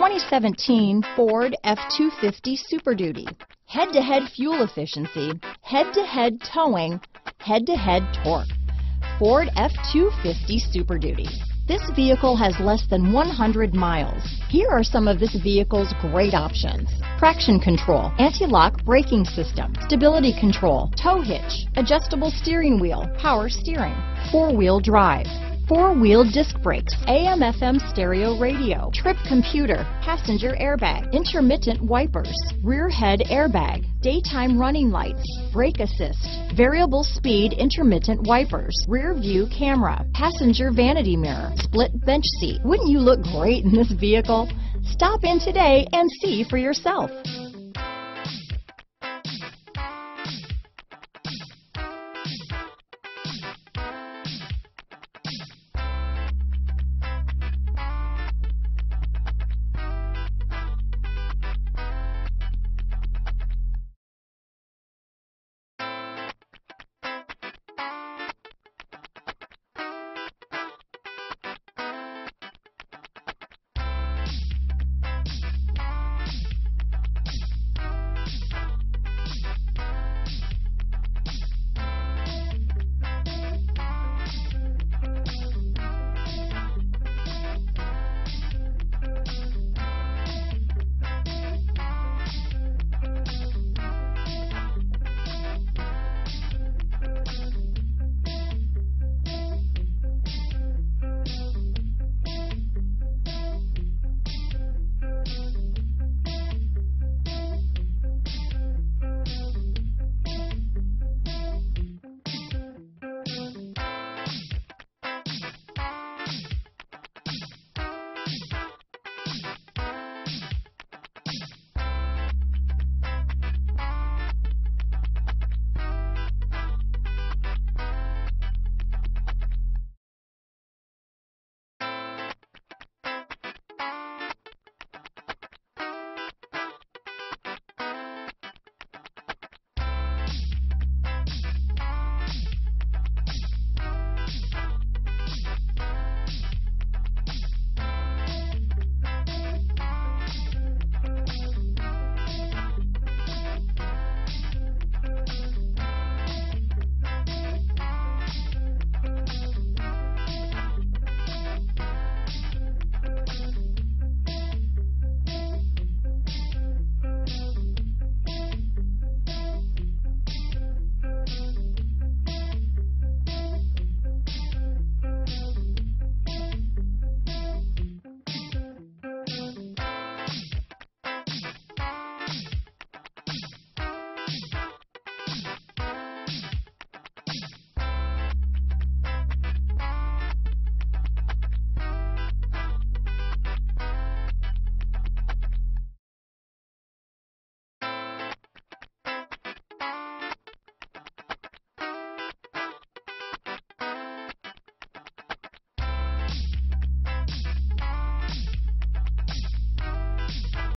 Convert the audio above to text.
2017 Ford F-250 Super Duty. Head-to-head fuel efficiency, head-to-head towing, head-to-head torque. Ford F-250 Super Duty. This vehicle has less than 100 miles. Here are some of this vehicle's great options. Traction control, anti-lock braking system, stability control, tow hitch, adjustable steering wheel, power steering, four-wheel drive, four-wheel disc brakes, AM/FM stereo radio, trip computer, passenger airbag, intermittent wipers, rear head airbag, daytime running lights, brake assist, variable speed intermittent wipers, rear view camera, passenger vanity mirror, split bench seat. Wouldn't you look great in this vehicle? Stop in today and see for yourself.